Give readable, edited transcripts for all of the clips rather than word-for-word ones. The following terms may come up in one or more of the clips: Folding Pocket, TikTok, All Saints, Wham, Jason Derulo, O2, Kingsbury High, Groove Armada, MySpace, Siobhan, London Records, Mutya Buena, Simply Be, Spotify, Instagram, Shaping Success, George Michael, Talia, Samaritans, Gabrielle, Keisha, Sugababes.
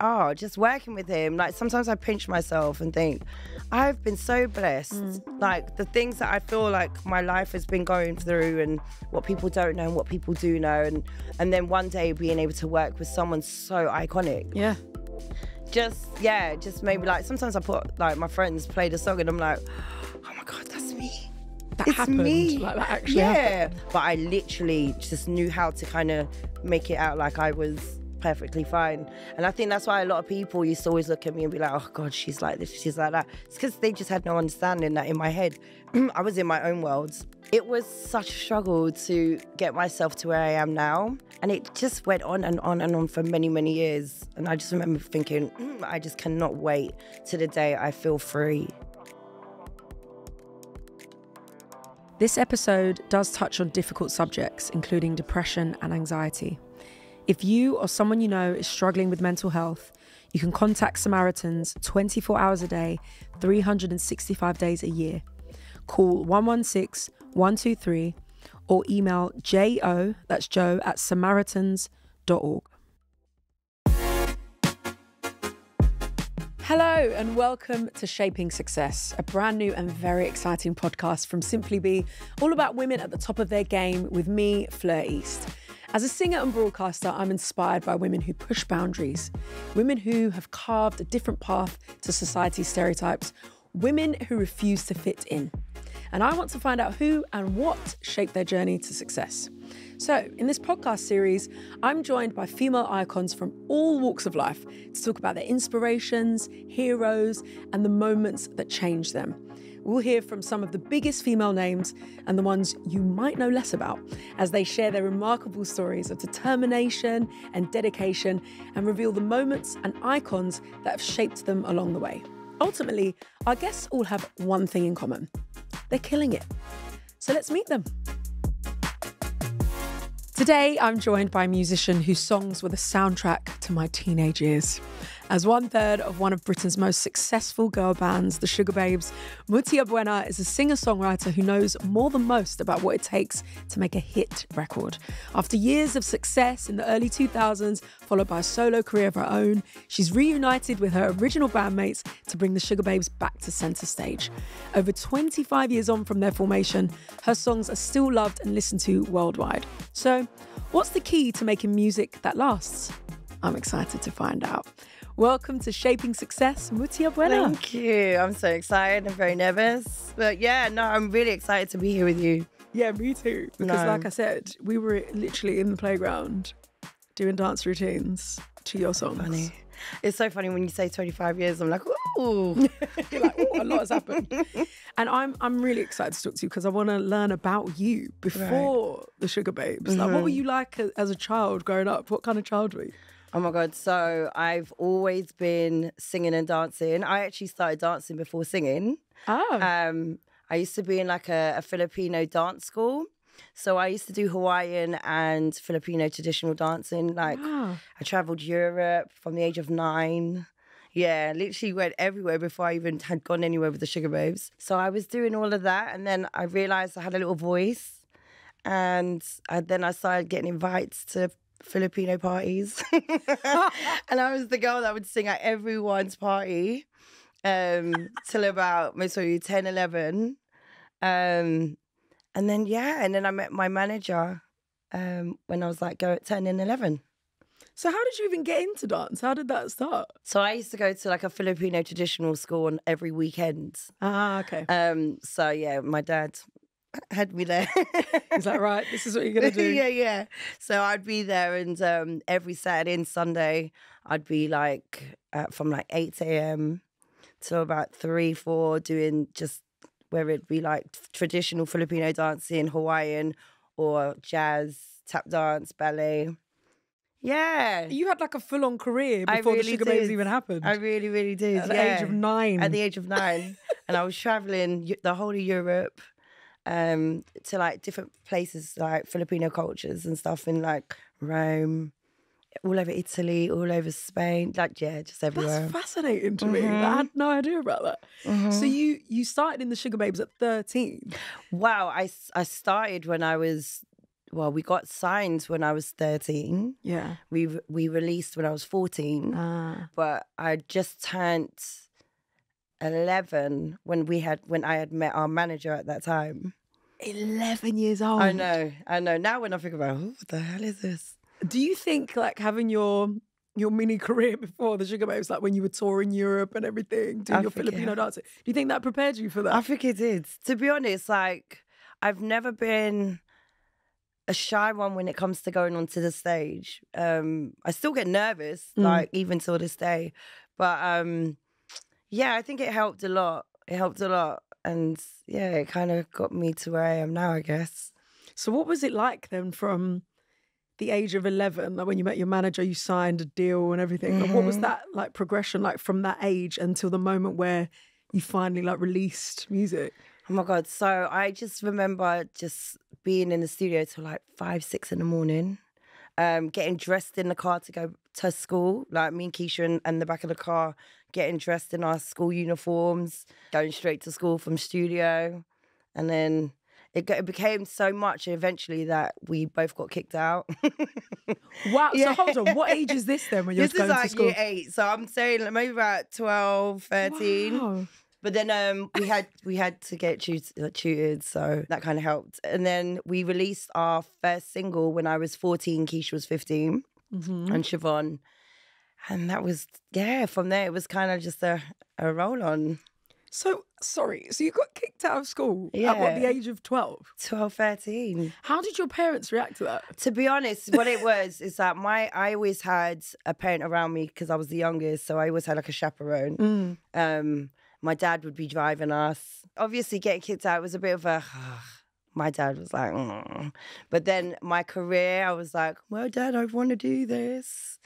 oh, just working with him, like sometimes I pinch myself and think, I've been so blessed. Like the things that I feel like my life has been going through and what people don't know and what people do know, and then one day being able to work with someone so iconic. Yeah. Just maybe like sometimes I put like my friends play the song and I'm like, oh my God, that's me. That actually happened. But I literally just knew how to kind of make it out like I was perfectly fine. And I think that's why a lot of people used to always look at me and be like, oh God, she's like this, she's like that. It's because they just had no understanding that in my head, I was in my own world. It was such a struggle to get myself to where I am now. And it just went on and on and on for many, many years. And I just remember thinking, I just cannot wait to the day I feel free. This episode does touch on difficult subjects, including depression and anxiety. If you or someone you know is struggling with mental health, you can contact Samaritans 24 hours a day, 365 days a year. Call 116 123 or email jo, that's joe, at samaritans.org. Hello and welcome to Shaping Success, a brand new and very exciting podcast from Simply Be, all about women at the top of their game with me, Fleur East. As a singer and broadcaster, I'm inspired by women who push boundaries, women who have carved a different path to society's stereotypes, women who refuse to fit in. And I want to find out who and what shaped their journey to success. So in this podcast series, I'm joined by female icons from all walks of life to talk about their inspirations, heroes, and the moments that changed them. We'll hear from some of the biggest female names and the ones you might know less about as they share their remarkable stories of determination and dedication and reveal the moments and icons that have shaped them along the way. Ultimately, our guests all have one thing in common. They're killing it. So let's meet them. Today, I'm joined by a musician whose songs were the soundtrack to my teenage years. As one third of one of Britain's most successful girl bands, the Sugababes, Mutya Buena is a singer-songwriter who knows more than most about what it takes to make a hit record. After years of success in the early 2000s, followed by a solo career of her own, she's reunited with her original bandmates to bring the Sugababes back to centre stage. Over 25 years on from their formation, her songs are still loved and listened to worldwide. So, what's the key to making music that lasts? I'm excited to find out. Welcome to Shaping Success, Mutya Buena. Thank you. I'm so excited. I'm very nervous. But yeah, no, I'm really excited to be here with you. Yeah, me too. Because like I said, we were literally in the playground doing dance routines to your songs. Funny. It's so funny when you say 25 years, I'm like, ooh. You're like, ooh, a lot has happened. And I'm really excited to talk to you because I want to learn about you before the Sugababes. Like, what were you like as a child growing up? What kind of child were you? Oh my God, so I've always been singing and dancing. I actually started dancing before singing. Oh. I used to be in like a Filipino dance school. So I used to do Hawaiian and Filipino traditional dancing. Like I traveled Europe from the age of 9. Yeah, literally went everywhere before I even had gone anywhere with the Sugababes. So I was doing all of that and then I realised I had a little voice. And then I started getting invites to Filipino parties. And I was the girl that would sing at everyone's party till about maybe 10, 11. And then, yeah, and then I met my manager when I was like 10 and 11. So how did you even get into dance? How did that start? So I used to go to like a Filipino traditional school on every weekend. Ah, okay. So yeah, my dad had me there. Is that right? This is what you're going to do? Yeah, yeah. So I'd be there and every Saturday and Sunday, I'd be like from like 8 a.m. till about 3, 4 doing just where it'd be like traditional Filipino dancing, Hawaiian or jazz, tap dance, ballet. Yeah. You had like a full-on career before really the Sugababes even happened. I really, really did. At the age of 9. At the age of 9. And I was travelling the whole of Europe to like different places, like Filipino cultures and stuff in like Rome, all over Italy, all over Spain, like yeah, just everywhere. That's fascinating to me. I had no idea about that. So you started in the Sugababes at 13. Wow, I started when I was well, we got signed when I was 13. Yeah. We released when I was 14. But I just turned 11 when I had met our manager at that time. 11 years old. I know. Now when I think about, oh, what the hell is this? Do you think like having your mini career before the Sugababes, like when you were touring Europe and everything, doing your Filipino dancing, do you think that prepared you for that? I think it did. To be honest, like I've never been a shy one when it comes to going onto the stage. I still get nervous, like even till this day. But yeah, I think it helped a lot. It helped a lot. And yeah, it kind of got me to where I am now, I guess. So what was it like then from the age of 11, like when you met your manager, you signed a deal and everything. Like what was that like progression like from that age until the moment where you finally like released music? Oh my God. So I just remember just being in the studio till like 5, 6 in the morning, getting dressed in the car to go to school, like me and Keisha in the back of the car, getting dressed in our school uniforms, going straight to school from studio. And then it became so much eventually that we both got kicked out. Wow. Yeah. So hold on, what age is this then when you're going to school? This is like year 8. So I'm saying like maybe about 12, 13. Wow. But then we had to get tutored, so that kind of helped. And then we released our first single when I was 14, Keisha was 15, and Siobhan. And that was, yeah, from there it was kind of just a roll on. So, sorry, so you got kicked out of school at what, the age of 12? 12, 13. How did your parents react to that? To be honest, what it was is that I always had a parent around me because I was the youngest, so I always had like a chaperone. My dad would be driving us. Obviously, getting kicked out was a bit of a... My dad was like... Mm. But then my career, I was like, well, Dad, I want to do this.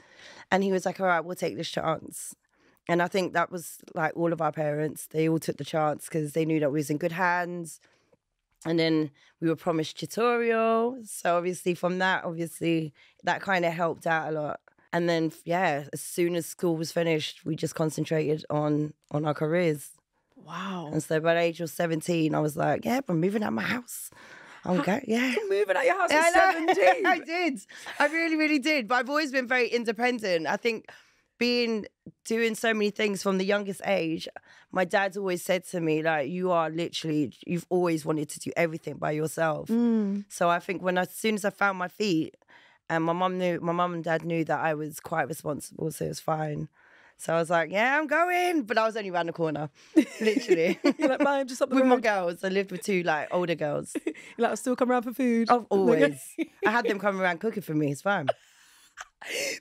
And he was like, all right, we'll take this chance. And I think that was like all of our parents. They all took the chance because they knew that we was in good hands. And then we were promised tutorial. So obviously from that, obviously, that kind of helped out a lot. And then, yeah, as soon as school was finished, we just concentrated on our careers. Wow. And so by the age of 17, I was like, yeah, I'm moving out of my house. Okay, yeah. You're moving out your house at 17. I did. I really, really did. But I've always been very independent. I think... doing so many things from the youngest age, my dad's always said to me, like, you are literally, you've always wanted to do everything by yourself. So I think as soon as I found my feet, and my mum and dad knew that I was quite responsible, so it was fine. So I was like, yeah, I'm going. But I was only around the corner, literally. You're like, Mom, just up the road. With my girls. I lived with 2, like, older girls. You're like, I'll still come around for food. I've always. I had them come around cooking for me. It's fine.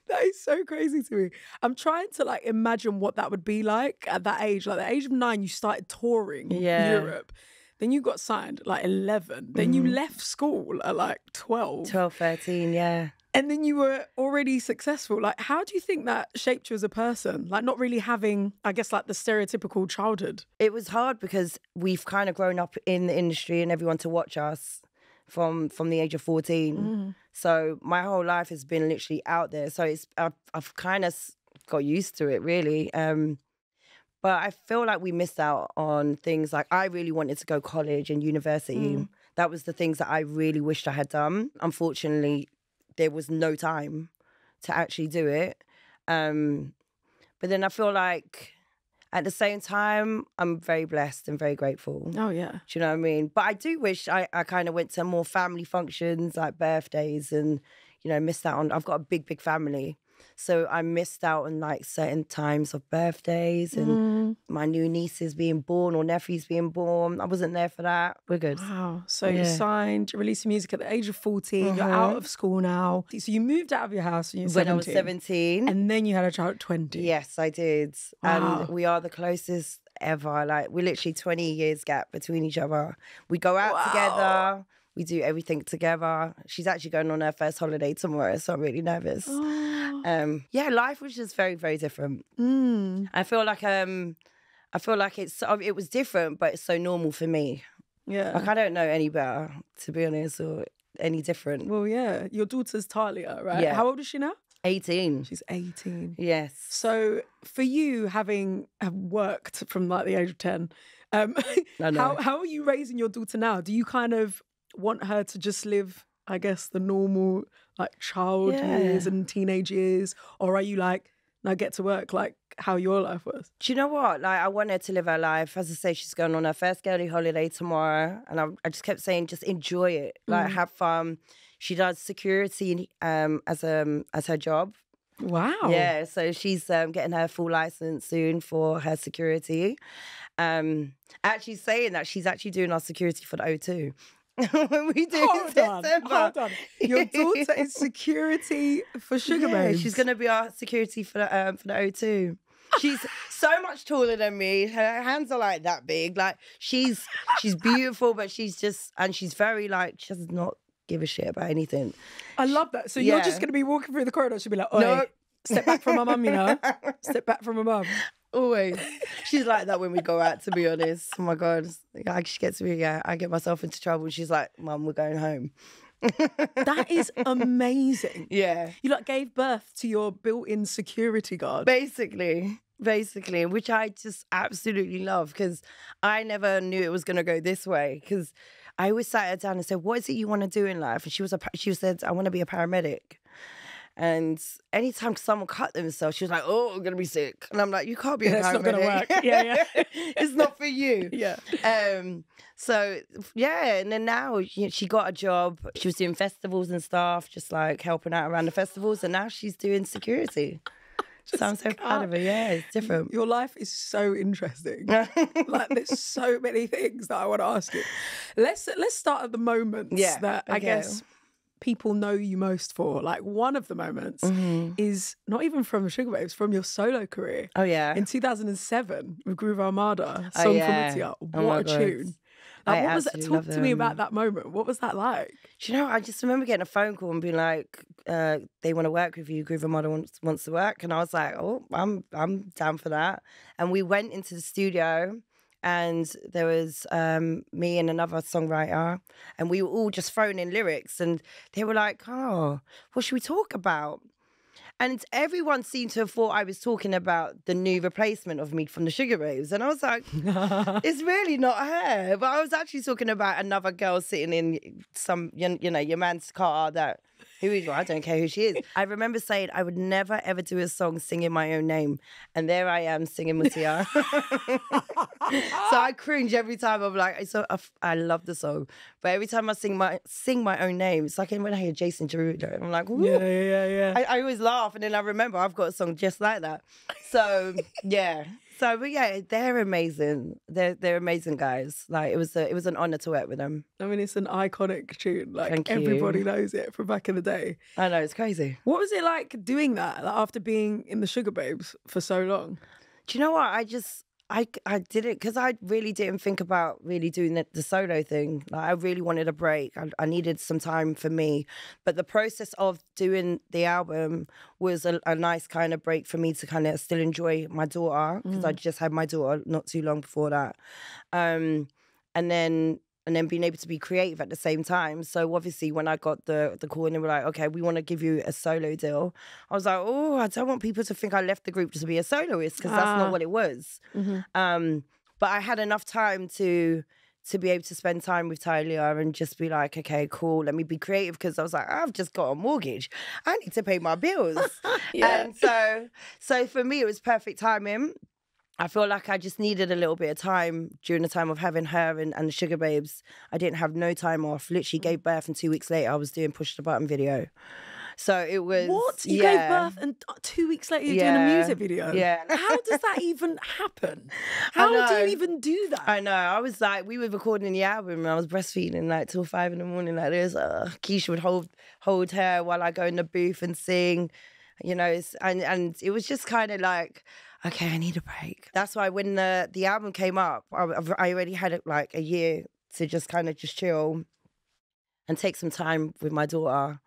That is so crazy to me. I'm trying to like imagine what that would be like at that age. Like the age of 9, you started touring Europe. Then you got signed at like 11. Then you left school at like 12. 12, 13, yeah. And then you were already successful. Like, how do you think that shaped you as a person? Like not really having, I guess, like the stereotypical childhood. It was hard because we've kind of grown up in the industry and everyone to watch us from the age of 14. So my whole life has been literally out there. So it's I've kind of got used to it, really. But I feel like we missed out on things. Like I really wanted to go college and university. That was the things that I really wished I had done. Unfortunately, there was no time to actually do it. But then I feel like... At the same time, I'm very blessed and very grateful. Oh, yeah. Do you know what I mean? But I do wish I kind of went to more family functions, like birthdays and, you know, missed out on... I've got a big, big family. So I missed out on, like, certain times of birthdays and my new nieces being born or nephews being born. I wasn't there for that. We're good. Wow. So you signed, you released music at the age of 14. You're out of school now. So you moved out of your house when you were 17. When I was 17. And then you had a child at 20. Yes, I did. Wow. And we are the closest ever. Like, we're literally 20 years gap between each other. We go out together. We do everything together. She's actually going on her first holiday tomorrow, so I'm really nervous. Yeah, life was just very, very different. I feel like it was different, but it's so normal for me. Yeah, like I don't know any better, to be honest, or any different. Well, yeah, your daughter's Talia, right? Yeah. How old is she now? 18. She's 18. Yes. So for you, having worked from like the age of 10, how are you raising your daughter now? Do you kind of want her to just live I guess, the normal like child years and teenage years? Or are you like, now get to work, like how your life was? Do you know what? Like, I want her to live her life. As I say, she's going on her first girly holiday tomorrow. And I just kept saying, just enjoy it. Like, have fun. She does security as her job. Wow. Yeah, so she's getting her full license soon for her security. Actually saying that, she's actually doing our security for the O2. When we do hold on. Your daughter is security for Sugababes. She's going to be our security for the O2. She's so much taller than me. Her hands are like that big. Like, she's beautiful, but she's just, and she's very like, she does not give a shit about anything. I love that. So you're just going to be walking through the corridor. She'll be like, no, step back from my mum, you know. Step back from my mum. Always. She's like that when we go out, to be honest. Oh my God. She gets me, I get myself into trouble. She's like, Mum, we're going home. That is amazing. Yeah. You like gave birth to your built-in security guard. Basically, which I just absolutely love, because I never knew it was going to go this way. Because I always sat her down and said, what is it you want to do in life? And she said, I want to be a paramedic. And anytime someone cut themselves, she was like, oh, I'm going to be sick. And I'm like, you can't be a paramedic. It's not going to work. Yeah. It's not for you. Yeah. And then now she got a job. She was doing festivals and stuff, just like helping out around the festivals. And now she's doing security. So I'm so proud of her. Yeah, it's different. Your life is so interesting. Like, there's so many things that I want to ask you. Let's start at the moments that I guess people know you most for. Like, one of the moments is not even from Sugababes, from your solo career. Oh yeah. In 2007 with Groove Armada, Song for Mutya. What a tune. Like, what was that? Talk to me about that moment. What was that like? Do you know, I just remember getting a phone call and being like, they want to work with you, Groove Armada wants to work. And I was like, oh, I'm down for that. And we went into the studio and there was me and another songwriter, and we were all just throwing in lyrics, and they were like, oh, what should we talk about? And everyone seemed to have thought I was talking about the new replacement of me from the Sugababes. And I was like, it's really not her. But I was actually talking about another girl sitting in some, you know, your man's car that, who is, well, I don't care who she is. I remember saying I would never, ever do a song singing my own name. And there I am singing Mutya. So I cringe every time. I'm like, I love the song. But every time I sing my own name, it's like when I hear Jason Derulo, I'm like, ooh. Yeah. I always laugh. And then I remember I've got a song just like that. So yeah. So but yeah, they're amazing. They're amazing guys. Like, it was an honor to work with them. I mean, it's an iconic tune. Like, everybody knows it from back in the day. I know, it's crazy. What was it like doing that, like, after being in the Sugababes for so long? Do you know what? I did it because I really didn't think about really doing the solo thing. Like, I really wanted a break. I needed some time for me. But the process of doing the album was a nice kind of break for me to kind of still enjoy my daughter, because I just had my daughter not too long before that. And then being able to be creative at the same time. So obviously when I got the call and they were like, okay, we want to give you a solo deal, I was like, oh, I don't want people to think I left the group to be a soloist, because that's not what it was. But I had enough time to be able to spend time with Talia and just be like, okay, cool, let me be creative, because I was like, I've just got a mortgage. I need to pay my bills. And so for me, it was perfect timing. I feel like I just needed a little bit of time during the time of having her and the Sugababes. I didn't have no time off. Literally gave birth, and 2 weeks later I was doing Push the Button video. So it was... What? You gave birth and 2 weeks later you're doing a music video? Yeah. How does that even happen? How do you even do that? I know. I was like, we were recording the album and I was breastfeeding like till 5 in the morning like this. Keisha would hold her while I go in the booth and sing. You know, and it was just kind of like... okay, I need a break. That's why when the album came up, I already had like a year to just kind of just chill and take some time with my daughter.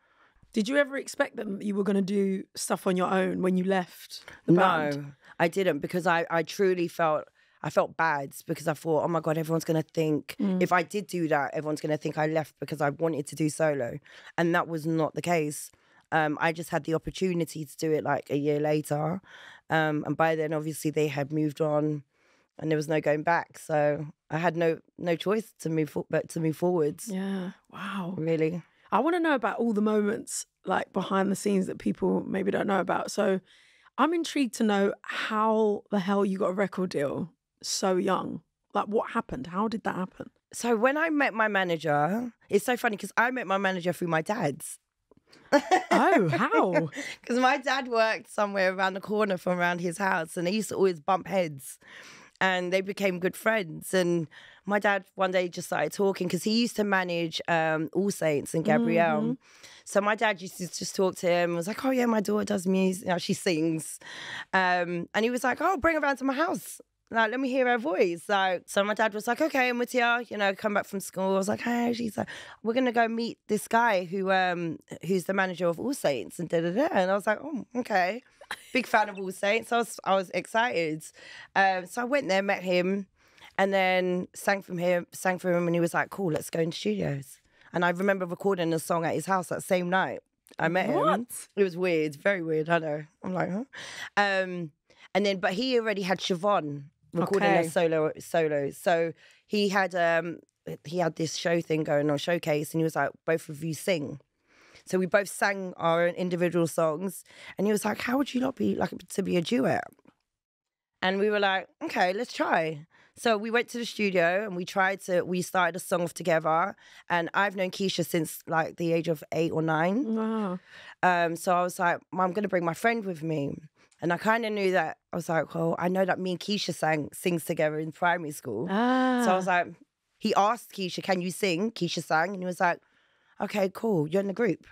Did you ever expect that you were going to do stuff on your own when you left the band? No, I didn't, because I truly felt... I felt bad, because I thought, oh my God, everyone's going to think, if I did do that, everyone's going to think I left because I wanted to do solo. And that was not the case. I just had the opportunity to do it like a year later. And by then, obviously, they had moved on and there was no going back. So I had no choice to move forward. Yeah. Wow. Really. I want to know about all the moments like behind the scenes that people maybe don't know about. So I'm intrigued to know how the hell you got a record deal so young. Like what happened? How did that happen? So when I met my manager, it's so funny because I met my manager through my dad's. Oh, how? Because my dad worked somewhere around the corner from around his house and they used to always bump heads and they became good friends. And my dad one day just started talking because he used to manage All Saints and Gabrielle. Mm-hmm. So my dad used to just talk to him and was like, oh yeah, my daughter does music, you know, she sings. And he was like, oh, bring her around to my house. Like, let me hear her voice. So my dad was like, okay, Mutya, you know, come back from school. I was like, hey, she's like, we're going to go meet this guy who's the manager of All Saints and da-da-da. And I was like, oh, okay. Big fan of All Saints. I was excited. So I went there, met him, and then sang for him. And he was like, cool, let's go into studios. And I remember recording a song at his house that same night. I met him. It was weird, very weird, I know. I'm like, huh? And then, but he already had Siobhan recording her solo. So he had this show thing going on, showcase, and he was like, both of you sing. So we both sang our own individual songs. And he was like, how would you lot be like to be a duet? And we were like, okay, let's try. So we went to the studio and we started a song off together. And I've known Keisha since like the age of 8 or 9. Wow. So I was like, I'm going to bring my friend with me. And I kind of knew that. I was like, well, I know that me and Keisha sings together in primary school. Ah. So I was like, he asked Keisha, can you sing? Keisha sang. And he was like, okay, cool. You're in the group.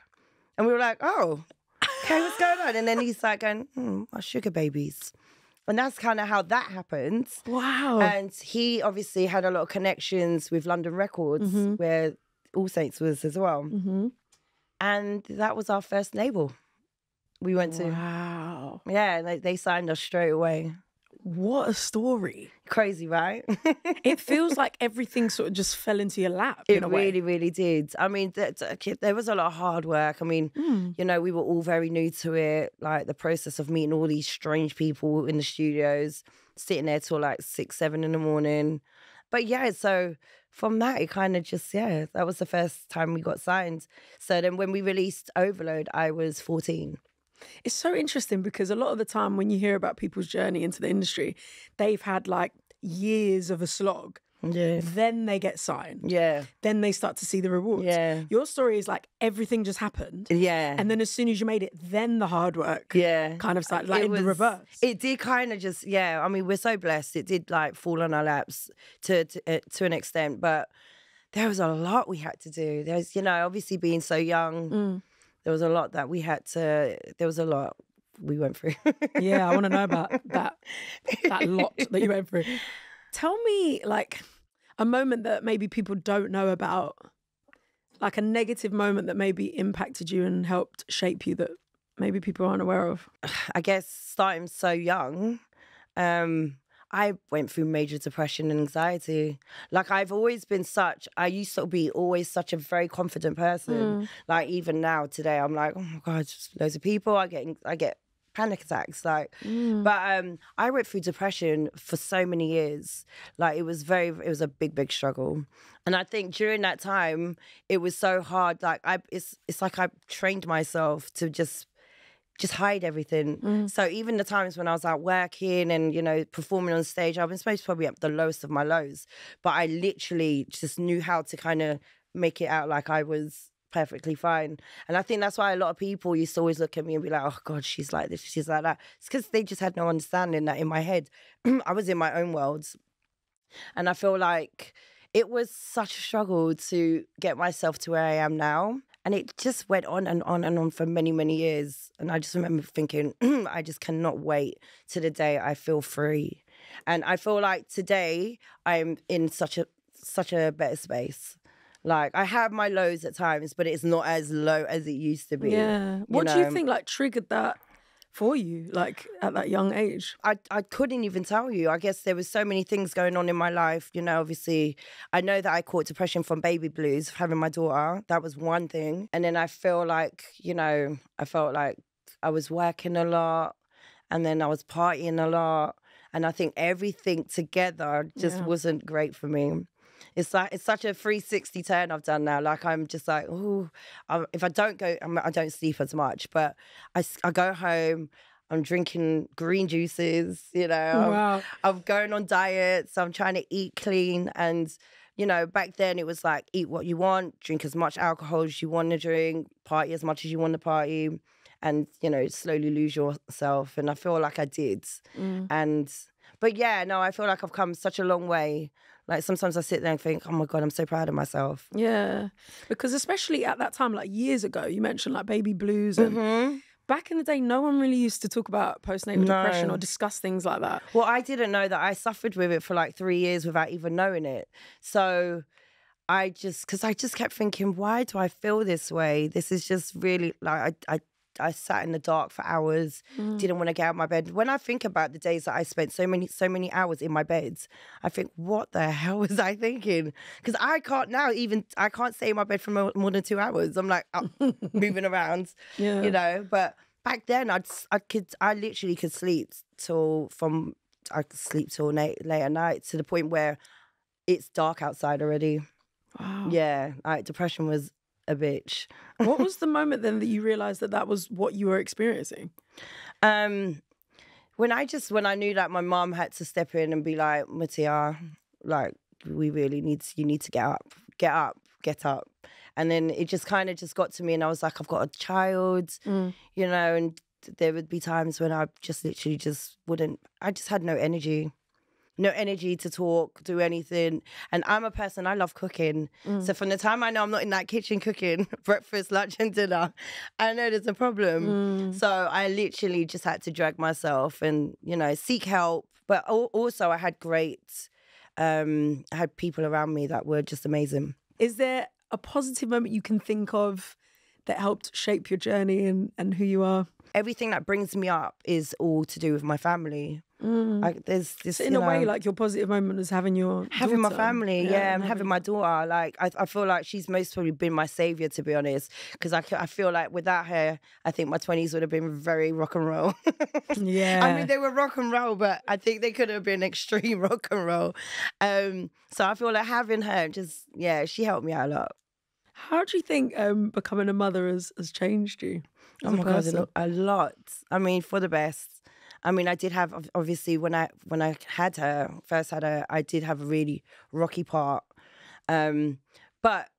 And we were like, oh, okay, what's going on? And then he's like going, our Sugababes. And that's kind of how that happened. Wow. And he obviously had a lot of connections with London Records, mm-hmm. where All Saints was as well. Mm-hmm. And that was our first label. We went to. Wow. Yeah, they signed us straight away. What a story. Crazy, right? It feels like everything sort of just fell into your lap. It really, really did. I mean, there was a lot of hard work. I mean, you know, we were all very new to it. Like the process of meeting all these strange people in the studios, sitting there till like 6, 7 in the morning. But yeah, so from that, it kind of just, yeah, that was the first time we got signed. So then when we released Overload, I was 14. It's so interesting because a lot of the time when you hear about people's journey into the industry, they've had like years of a slog. Yeah. Then they get signed. Yeah. Then they start to see the rewards. Yeah. Your story is like everything just happened. Yeah. And then as soon as you made it, then the hard work. Yeah. Kind of started like in the reverse. It did kind of just, yeah. I mean, we're so blessed. It did like fall on our laps to an extent, but there was a lot we had to do. There's, you know, obviously being so young. Mm. There was a lot that we had to, there was a lot we went through. Yeah, I want to know about that lot that you went through. Tell me, like, a moment that maybe people don't know about, like a negative moment that maybe impacted you and helped shape you that maybe people aren't aware of. I guess starting so young, I went through major depression and anxiety. Like I've always been such a very confident person. Mm. Like even now today, I'm like, oh my God, just loads of people. I get panic attacks. Like, but I went through depression for so many years. Like it was a big, big struggle. And I think during that time, it was so hard. Like it's like I trained myself to just hide everything. So even the times when I was out working and, you know, performing on stage, I was supposed to probably at the lowest of my lows, but I literally just knew how to kind of make it out like I was perfectly fine. And I think that's why a lot of people used to always look at me and be like, oh God, she's like this, she's like that. It's because they just had no understanding that in my head, I was in my own world. And I feel like it was such a struggle to get myself to where I am now. And it just went on and on and on for many, many years. And I just remember thinking, I just cannot wait to the day I feel free. And I feel like today I'm in such a better space. Like I have my lows at times, but it's not as low as it used to be. Yeah. What do you think like triggered that for you, like at that young age? I couldn't even tell you. I guess there was so many things going on in my life. You know, obviously, I know that I caught depression from baby blues, having my daughter. That was one thing. And then I feel like, you know, I felt like I was working a lot and then I was partying a lot. And I think everything together just wasn't great for me. It's like, it's such a 360 turn I've done now. Like, I'm just like, ooh, if I don't go, I don't sleep as much, but I go home, I'm drinking green juices, you know, wow. I'm going on diets, I'm trying to eat clean. And, you know, back then it was like, eat what you want, drink as much alcohol as you want to drink, party as much as you want to party, and, you know, slowly lose yourself. And I feel like I did. Mm. But yeah, no, I feel like I've come such a long way. Like, sometimes I sit there and think, oh my God, I'm so proud of myself. Yeah. Because especially at that time, like years ago, you mentioned like baby blues and... Mm-hmm. Back in the day, no one really used to talk about postnatal depression or discuss things like that. Well, I didn't know that I suffered with it for like 3 years without even knowing it. So I just kept thinking, why do I feel this way? This is just really, like, I sat in the dark for hours, didn't want to get out of my bed. When I think about the days that I spent so many hours in my bed, I think, what the hell was I thinking? Because I can't now even, I can't stay in my bed for more than 2 hours. I'm like, moving around, yeah. You know. But back then, I literally could sleep till late at night, to the point where it's dark outside already. Wow. Yeah, like, depression was a bitch. What was the moment then that you realised that that was what you were experiencing? When I knew that my mum had to step in and be like, Mutya, like, we really need to, you need to get up. And then it just kind of just got to me, and I was like, I've got a child, you know, and there would be times when I just literally just wouldn't, I just had no energy to talk, do anything. And I'm a person, I love cooking. So from the time I know I'm not in that kitchen cooking breakfast, lunch and dinner, I know there's a problem. So I literally just had to drag myself and, you know, seek help. But also I had great, I had people around me that were just amazing. Is there a positive moment you can think of that helped shape your journey and who you are? Everything that brings me up is all to do with my family. Like, there's this, so in a way, like, your positive moment is having my family, and having my daughter. Like, I feel like she's most probably been my saviour, to be honest, because I feel like without her, I think my 20s would have been very rock and roll. Yeah, I mean, they were rock and roll, but I think they could have been extreme rock and roll. So I feel like having her, just, yeah, she helped me out a lot. How do you think becoming a mother has changed you? Oh my God, a lot. I mean, for the best. I mean, I did have, obviously, when I first had her, I did have a really rocky part. But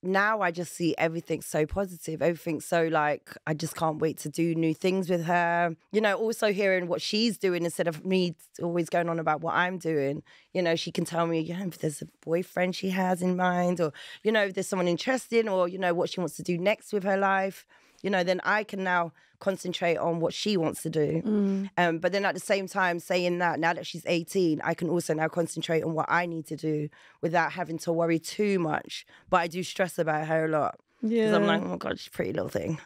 now I just see everything so positive. Everything's so, like, I just can't wait to do new things with her. You know, also hearing what she's doing instead of me always going on about what I'm doing. You know, she can tell me, you know, if there's a boyfriend she has in mind, or, you know, if there's someone interesting, or, you know, what she wants to do next with her life. You know, then I can now concentrate on what she wants to do. But then at the same time, saying that, now that she's 18, I can also now concentrate on what I need to do without having to worry too much. But I do stress about her a lot. Yeah. Because I'm like, oh my God, she's a pretty little thing.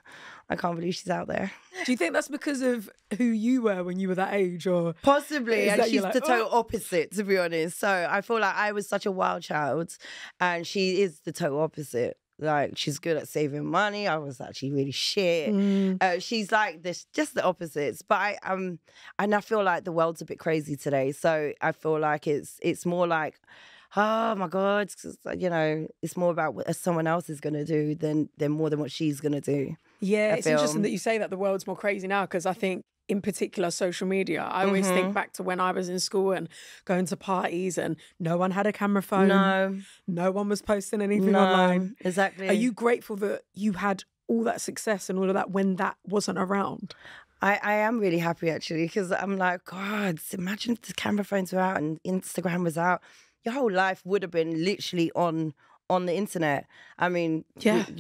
I can't believe she's out there. Do you think that's because of who you were when you were that age? Or possibly. And she's like, the total opposite, to be honest. So I feel like I was such a wild child, and she is the total opposite. Like, she's good at saving money. I was actually really shit. She's like this, just the opposites. But I feel like the world's a bit crazy today. So I feel like it's more like, oh my God, you know, it's more about what someone else is gonna do than what she's gonna do. Yeah, it's interesting that you say that the world's more crazy now, because I think, in particular, social media. I always think back to when I was in school and going to parties, and no one had a camera phone. No one was posting anything online. Exactly. Are you grateful that you had all that success and all of that when that wasn't around? I am really happy, actually, because I'm like, God, imagine if the camera phones were out and Instagram was out. Your whole life would have been literally on the internet. I mean,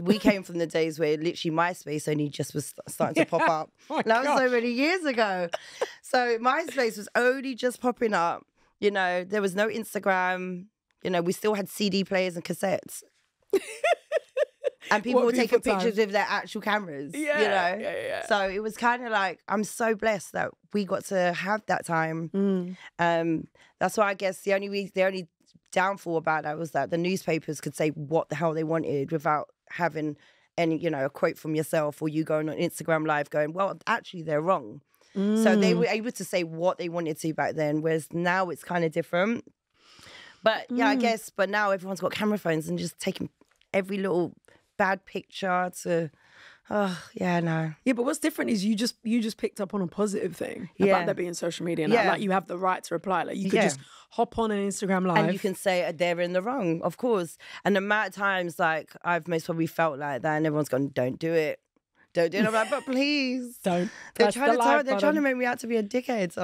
we came from the days where literally MySpace only just was starting to pop up. Oh, that was so many years ago. So MySpace was only just popping up. You know, there was no Instagram. You know, we still had CD players and cassettes. And people were taking pictures with their actual cameras, you know? Yeah. So it was kind of like, I'm so blessed that we got to have that time. That's why I guess the only downfall about that was that the newspapers could say what the hell they wanted without having any, you know, a quote from yourself, or you going on Instagram Live going, well, actually they're wrong. So they were able to say what they wanted to back then, whereas now it's kind of different. But yeah, I guess, but now everyone's got camera phones and just taking every little bad picture to, oh, yeah, no. Yeah, but what's different is you just picked up on a positive thing about there being social media now. Yeah. Like, you have the right to reply. Like, you could just hop on an Instagram Live. And you can say they're in the wrong, of course. And the amount of times, like, I've most probably felt like that and everyone's gone, don't do it. Don't do it. I'm like, but please. Don't. They're trying to make me out to be a dickhead. So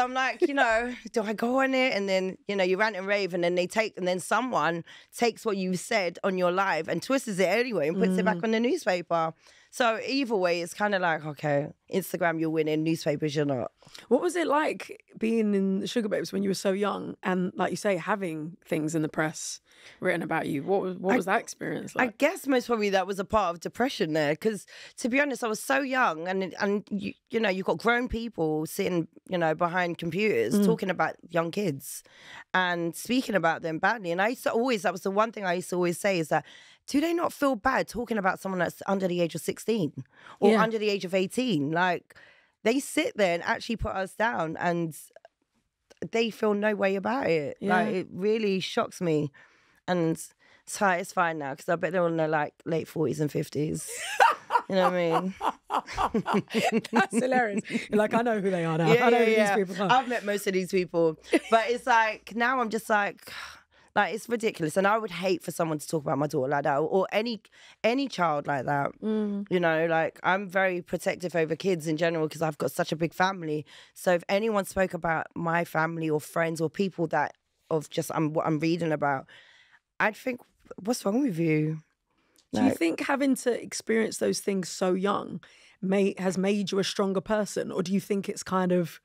I'm like, you know, do I go on it? And then, you know, you rant and rave and then they take, and then someone takes what you said on your live and twists it anyway and puts it back on the newspaper. So either way, it's kind of like, okay, Instagram, you're winning, newspapers, you're not. What was it like being in Sugababes when you were so young and, like you say, having things in the press written about you? What was that experience like? I guess most probably that was a part of depression there because, to be honest, I was so young and you know, you've got grown people sitting, you know, behind computers talking about young kids and speaking about them badly. And I used to always, that was the one thing I used to always say is that, do they not feel bad talking about someone that's under the age of 16 or under the age of 18? Like, they sit there and actually put us down and they feel no way about it. Yeah. Like, it really shocks me. And so it's fine now because I bet they're all in their, like, late 40s and 50s. You know what I mean? That's hilarious. Like, I know who they are now. Yeah, I know who these people are. I've met most of these people. But it's like, now I'm just like... Like, it's ridiculous. And I would hate for someone to talk about my daughter like that or any child like that. You know, like, I'm very protective over kids in general because I've got such a big family. So if anyone spoke about my family or friends or people that of just what I'm reading about, I'd think, what's wrong with you? Like, do you think having to experience those things so young has made you a stronger person? Or do you think it's kind of...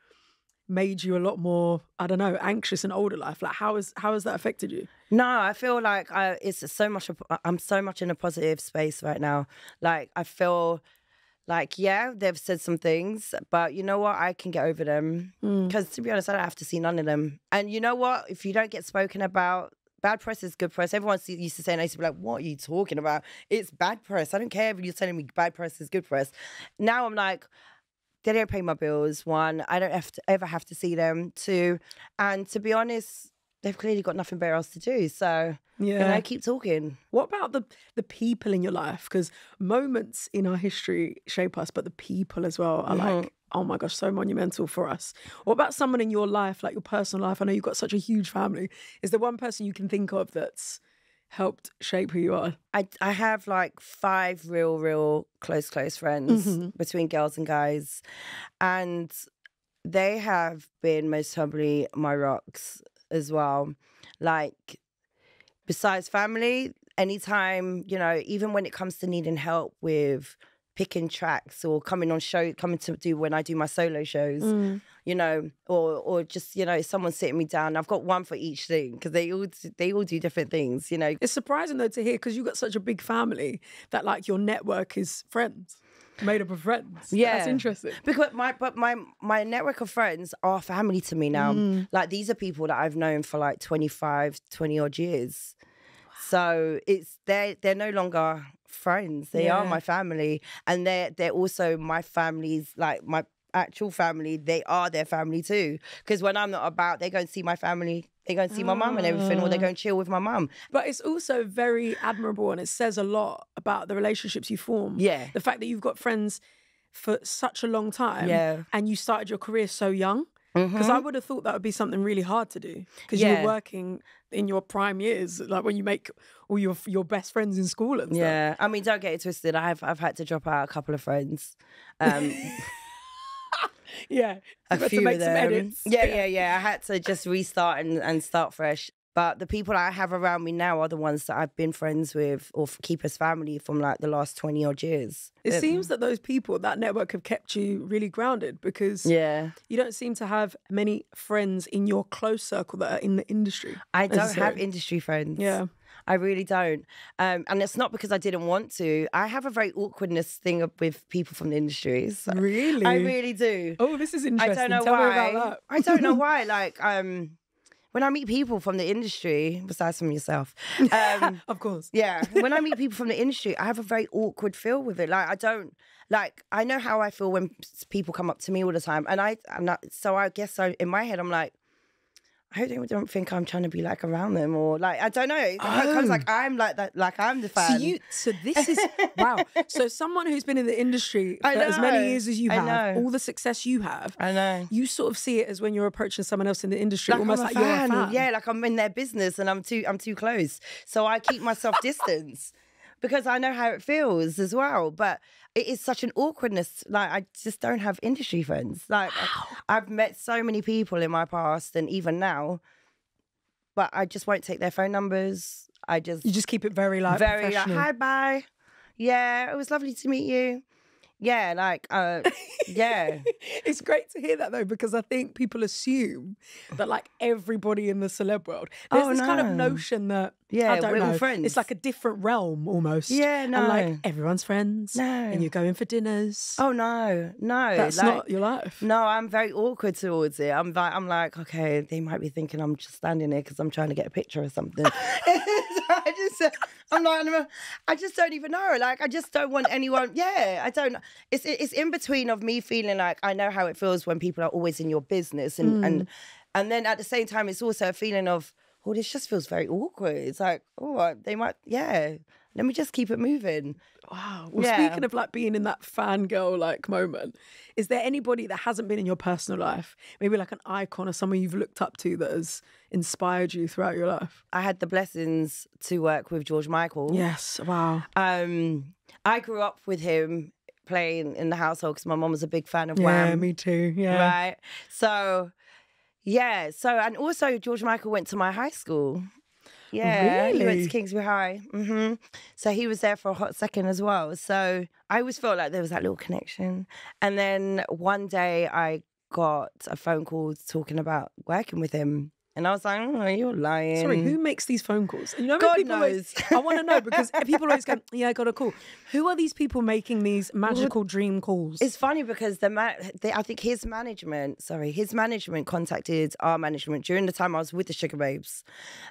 made you a lot more, I don't know, anxious in older life? Like, how has that affected you? No, I feel like it's so much. I'm so much in a positive space right now. Like, I feel like, yeah, they've said some things, but you know what? I can get over them because, to be honest, I don't have to see none of them. And you know what? If you don't get spoken about, bad press is good press. Everyone used to say, and I used to be like, what are you talking about? It's bad press. I don't care if you're telling me bad press is good press. Now I'm like, they don't pay my bills, one. I don't ever have to see them, two. And to be honest, they've clearly got nothing better else to do. So, you know, keep talking. What about the people in your life? Because moments in our history shape us, but the people as well are like, oh my gosh, so monumental for us. What about someone in your life, like your personal life? I know you've got such a huge family. Is there one person you can think of that's helped shape who you are? I have like 5 real close friends between girls and guys, and they have been most probably my rocks as well. Like, besides family, anytime, you know, even when it comes to needing help with picking tracks or coming to do when I do my solo shows, you know, or just, you know, someone sitting me down. I've got one for each thing because they all do different things, you know. It's surprising though to hear, because you've got such a big family, that like your network is friends, made up of friends. Yeah, that's interesting. Because my network of friends are family to me now. Like, these are people that I've known for like 20 odd years. Wow. So it's they're no longer friends, they are my family, and they're also my family's, like my actual family. They are their family too, because when I'm not about, they go and see my family, they go and see my mum and everything, or they go and chill with my mum. But it's also very admirable, and it says a lot about the relationships you form, the fact that you've got friends for such a long time, and you started your career so young. Because I would have thought that would be something really hard to do, because you were working in your prime years, like when you make all your best friends in school and stuff. Yeah, I mean, don't get it twisted. I've had to drop out a couple of friends. Yeah, a few to make of them. Some edits. Yeah. I had to just restart and start fresh. But the people I have around me now are the ones that I've been friends with or keep as family from like the last 20 odd years. It seems that those people, that network, have kept you really grounded, because you don't seem to have many friends in your close circle that are in the industry. I don't have industry friends. Yeah. I really don't. And it's not because I didn't want to. I have a very awkwardness thing with people from the industry. So really? I really do. Oh, this is interesting. I don't know why. Tell me about that. I don't know why. Like, when I meet people from the industry, besides from yourself. Of course. Yeah. When I meet people from the industry, I have a very awkward feel with it. Like, I don't, like, I know how I feel when people come up to me all the time. And so I guess in my head, I'm like, I hope they don't think I'm trying to be like around them or like, I don't know. It comes like I'm like that, like I'm the fan. So this is, wow. So someone who's been in the industry for as many years as you have, all the success you have, you sort of see it as when you're approaching someone else in the industry, like almost like you're a fan. Yeah, like I'm in their business and I'm too close. So I keep myself distance because I know how it feels as well. But it is such an awkwardness. Like, I just don't have industry friends. Like, I've met so many people in my past and even now, but I just won't take their phone numbers. I just... You just keep it very, like, very, like, hi, bye. Yeah, it was lovely to meet you. Yeah, like, yeah. It's great to hear that, though, because I think people assume that, like, everybody in the celeb world, there's this kind of notion that, I don't know, friends. It's like a different realm almost. Yeah, no. And, like, everyone's friends. No. And you're going for dinners. Oh, no, no. That's like, not your life. No, I'm very awkward towards it. I'm like, okay, they might be thinking I'm just standing there because I'm trying to get a picture or something. I just don't even know. Like, I just don't want anyone. Yeah, I don't. It's in between of me feeling like I know how it feels when people are always in your business, and then at the same time, it's also a feeling of, oh, this just feels very awkward. It's like, oh, they might, yeah. Let me just keep it moving. Wow. Well, yeah. Speaking of like being in that fangirl like moment, is there anybody that hasn't been in your personal life, maybe like an icon or someone you've looked up to that has inspired you throughout your life? I had the blessings to work with George Michael. Yes. Wow. I grew up with him playing in the household because my mom was a big fan of Wham. Yeah, me too. Yeah. Right. So, yeah. So, and also George Michael went to my high school. Yeah, really? He went to Kingsbury High. So he was there for a hot second as well. So I always felt like there was that little connection. And then one day I got a phone call talking about working with him. And I was like, oh, you're lying. Sorry, who makes these phone calls? You know, God knows. Always, I want to know because people always go, yeah, I got a call. Who are these people making these magical dream calls? It's funny because I think his management contacted our management during the time I was with the Sugababes.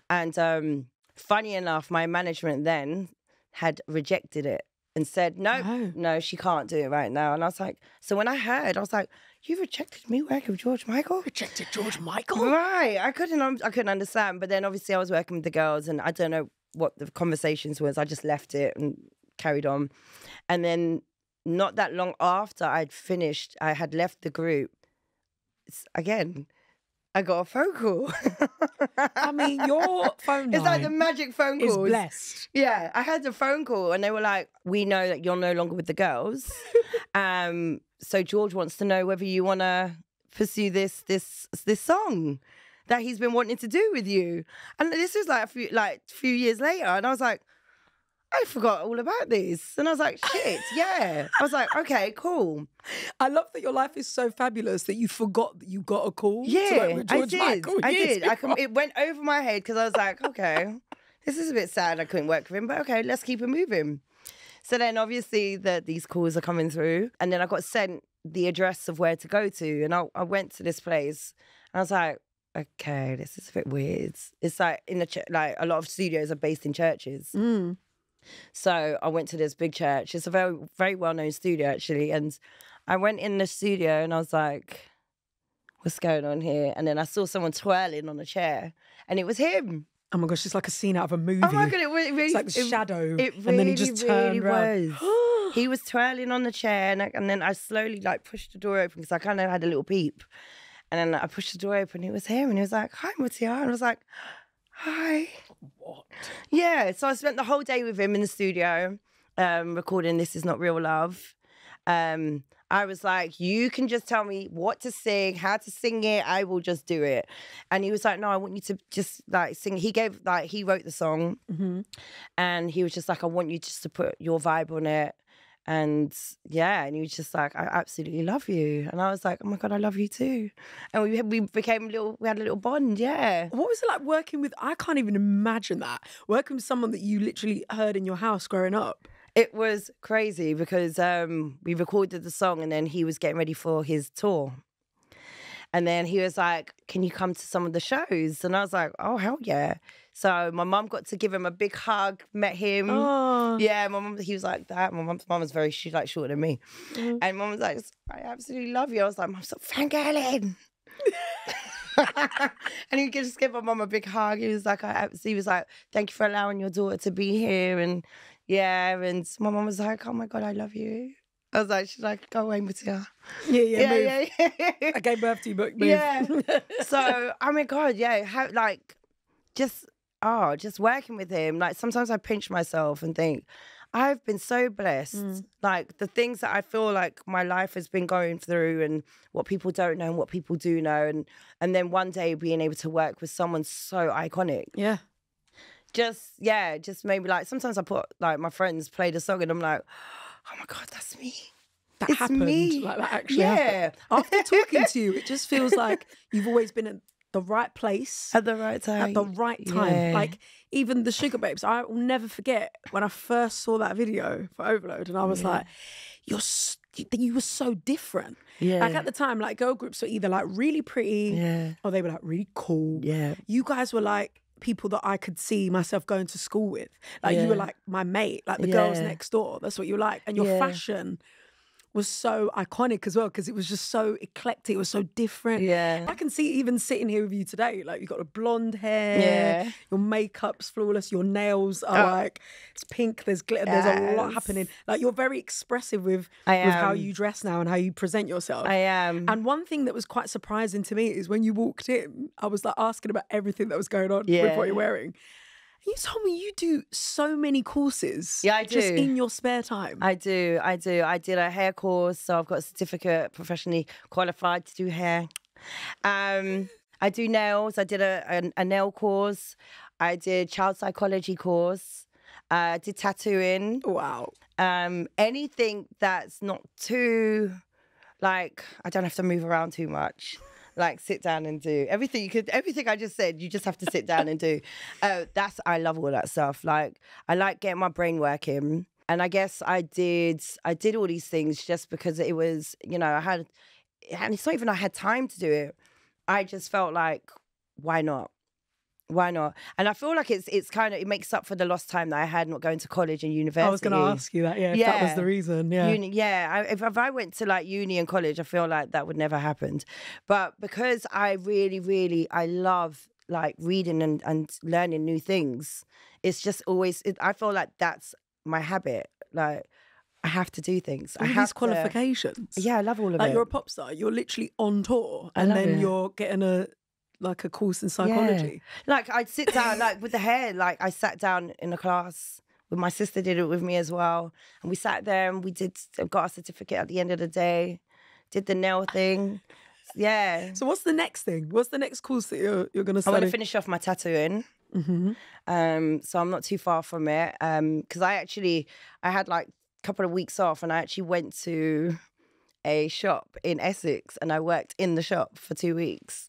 And funny enough, my management then had rejected it and said, no, she can't do it right now. And I was like, so when I heard, I was like, you rejected me working with George Michael? Rejected George Michael? Right. I couldn't understand. But then obviously I was working with the girls and I don't know what the conversations was. I just left it and carried on. And then not that long after I'd finished, I had left the group. Again, I got a phone call. I mean, your phone call. It's like the magic phone call. It's blessed. Yeah. I had the phone call and they were like, we know that you're no longer with the girls. So George wants to know whether you want to pursue this song that he's been wanting to do with you. And this was like a few years later. And I was like, I forgot all about this. And I was like, shit, yeah. I was like, okay, cool. I love that your life is so fabulous that you forgot that you got a call. Yeah, like I did. It went over my head because I was like, okay, this is a bit sad I couldn't work with him, but okay, let's keep it moving. So then obviously these calls are coming through and then I got sent the address of where to go to and I went to this place and I was like, okay, this is a bit weird. It's like in the like a lot of studios are based in churches. So I went to this big church. It's a very, very well-known studio actually. And I went in the studio and I was like, what's going on here? And then I saw someone twirling on a chair and it was him. Oh my gosh, it's like a scene out of a movie. Oh my God, it really... It's like the shadow. It really, and then he just turned really was. He was twirling on the chair and then I slowly like pushed the door open because I kind of had a little peep. And then like, I pushed the door open, it was him. And he was like, hi, Mutya. And I was like, hi. What? Yeah, so I spent the whole day with him in the studio recording This Is Not Real Love. I was like, you can just tell me what to sing, how to sing it. I will just do it. And he was like, no, I want you to just like sing. He wrote the song and he was just like, I want you just to put your vibe on it. And yeah, and he was just like, I absolutely love you. And I was like, oh my God, I love you too. And we had a little bond, yeah. What was it like working with, I can't even imagine that, working with someone that you literally heard in your house growing up? It was crazy because we recorded the song and then he was getting ready for his tour. And then he was like, can you come to some of the shows? And I was like, oh, hell yeah. So my mum got to give him a big hug, met him. Oh. Yeah, my mum, he was like that. My mum's mum was very, she's like shorter than me. And mum was like, I absolutely love you. I was like, mum, stop fangirling. And he just gave my mum a big hug. He was like, thank you for allowing your daughter to be here. And yeah, and my mum was like, oh my God, I love you. I was like, she's like, go away, Mutya. Yeah, move. I gave birth to you, but move. Yeah. So, oh my God, yeah. How, like, just working with him. Like, sometimes I pinch myself and think, I've been so blessed. Like, the things that I feel like my life has been going through and what people don't know and what people do know. And then one day being able to work with someone so iconic. Yeah. Just maybe like, sometimes I put, like, my friends played a song and I'm like, oh my God, that's me. That happened. Like, that actually happened. After talking to you, it just feels like you've always been at the right place. At the right time. At the right time. Yeah. Like, even the Sugababes, I will never forget when I first saw that video for Overload and I was like, you were so different. Yeah. Like, at the time, like, girl groups were either like really pretty or they were like really cool. Yeah. You guys were like people that I could see myself going to school with. Like, you were like my mate, like the girls next door. That's what you were like. And your fashion was so iconic as well, because it was just so eclectic, it was so different. Yeah. I can see even sitting here with you today, like, you've got a blonde hair, your makeup's flawless, your nails are like, it's pink, there's glitter, there's a lot happening. Like, you're very expressive with how you dress now and how you present yourself. I am. And one thing that was quite surprising to me is when you walked in, I was like asking about everything that was going on with what you're wearing. You told me you do so many courses. Yeah, I do. Just in your spare time. I do. I did a hair course, so I've got a certificate, professionally qualified to do hair. I do nails. I did a nail course. I did child psychology course. I did tattooing. Wow. Anything that's not too, like, I don't have to move around too much. Like, sit down and do everything you could. Everything I just said, you just have to sit down and do. I love all that stuff. Like, I like getting my brain working, and I guess I did all these things just because it was, you know, and it's not even I had time to do it. I just felt like, why not? Why not? And I feel like it makes up for the lost time that I had not going to college and university. I was going to ask you that, if that was the reason, Uni, if I went to, like, uni and college, I feel like that would never happened. But because I really, really, I love, like, reading and learning new things, it's just always, I feel like that's my habit, like, I have to do things. All these qualifications. Yeah, I love all of it. Like, you're a pop star, you're literally on tour, and then you're getting a course in psychology. Yeah. Like, I'd sit down, like, with the hair, like, I sat down in a class with my sister, did it with me as well. And we sat there and got our certificate at the end of the day, did the nail thing. Yeah. So what's the next thing? What's the next course that you're going to study? I want to finish off my tattooing. So I'm not too far from it. Because I had, like, a couple of weeks off and I actually went to a shop in Essex and I worked in the shop for 2 weeks.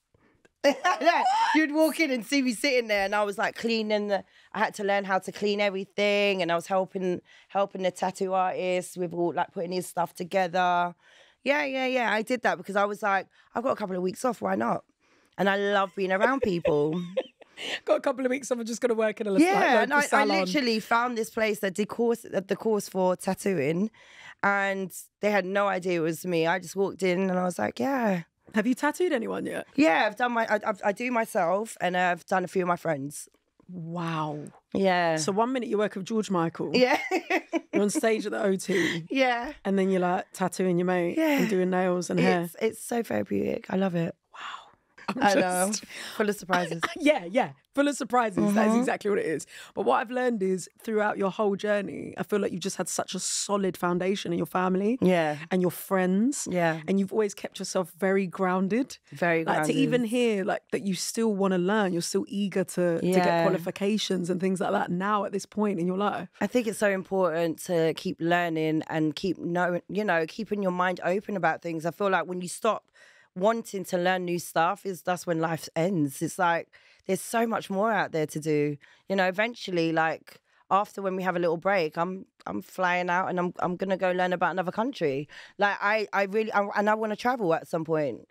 You'd walk in and see me sitting there, and I was like cleaning. I had to learn how to clean everything, and I was helping the tattoo artist with all, like, putting his stuff together. Yeah. I did that because I was like, I've got a couple of weeks off. Why not? And I love being around people. Got a couple of weeks off. I'm just gonna work in a little and I literally found this place that did the course for tattooing, and they had no idea it was me. I just walked in and I was like, yeah. Have you tattooed anyone yet? Yeah, I've done I do myself, and I've done a few of my friends. Wow. Yeah. So one minute you work with George Michael. Yeah. You're on stage at the O2. Yeah. And then you're like tattooing your mate and doing nails and hair. It's so therapeutic. I love it. Wow. I know. Full of surprises. Yeah. Full of surprises. That is exactly what it is. But what I've learned is throughout your whole journey, I feel like you just had such a solid foundation in your family and your friends. Yeah. And you've always kept yourself very grounded. Very grounded. Like, to even hear, like, that you still want to learn, you're still eager to get qualifications and things like that now at this point in your life. I think it's so important to keep learning and keep knowing, you know, keeping your mind open about things. I feel like when you stop wanting to learn new stuff, that's when life ends. It's like, there's so much more out there to do. You know, eventually, like, after when we have a little break, I'm flying out and I'm gonna go learn about another country. Like, I want to travel at some point.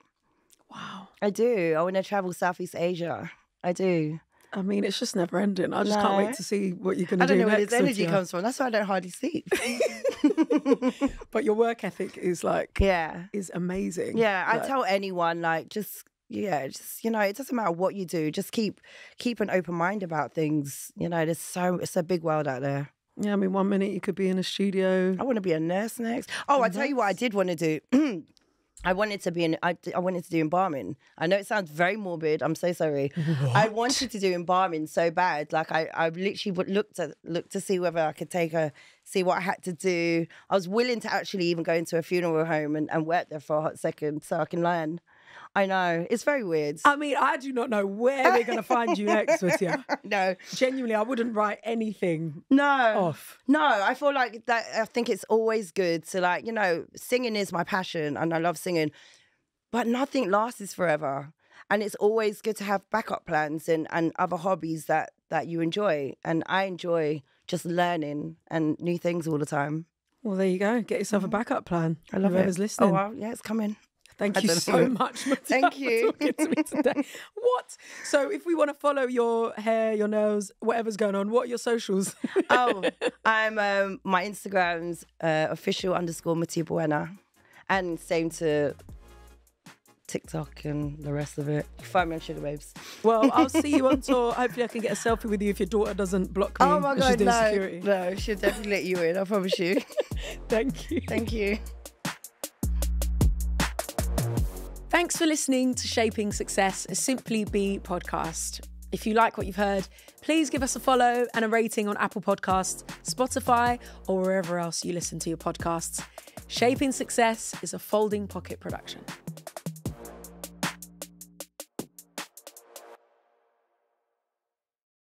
Wow. I do. I want to travel Southeast Asia. I do. I mean, it's just never ending. I just can't wait to see what you're gonna do next. I don't know where this energy comes from. That's why I don't hardly sleep. But your work ethic is amazing. Yeah, I tell anyone, like, just yeah, just, you know, it doesn't matter what you do. Just keep an open mind about things. You know, it's a big world out there. Yeah, I mean, one minute you could be in a studio. I want to be a nurse next. Oh, I tell you what I did want to do. I wanted to do embalming. I know it sounds very morbid. I'm so sorry. What? I wanted to do embalming so bad. Like I literally looked to see whether I could see what I had to do. I was willing to actually even go into a funeral home and work there for a hot second so I can learn. I know. It's very weird. I mean, I do not know where we're going to find you next, Mutya. No. Genuinely, I wouldn't write anything off. No, I feel like that. I think it's always good to, like, you know, singing is my passion and I love singing, but nothing lasts forever. And it's always good to have backup plans and other hobbies that you enjoy. And I enjoy just learning and new things all the time. Well, there you go. Get yourself a backup plan. I love whoever's listening. Oh, well, yeah, it's coming. Thank you so much, Mutya, thank you for talking to me today. What? So if we want to follow your hair, your nails, whatever's going on, what are your socials? Oh, I'm my Instagram's official_Mutya Buena, and same to TikTok and the rest of it. Find me on Sugababes. Well, I'll see you on tour. Hopefully I can get a selfie with you if your daughter doesn't block me. Oh my God, no, security. No, she'll definitely let you in, I promise you. Thank you. Thank you. Thanks for listening to Shaping Success, a Simply Be podcast. If you like what you've heard, please give us a follow and a rating on Apple Podcasts, Spotify, or wherever else you listen to your podcasts. Shaping Success is a Folding Pocket production.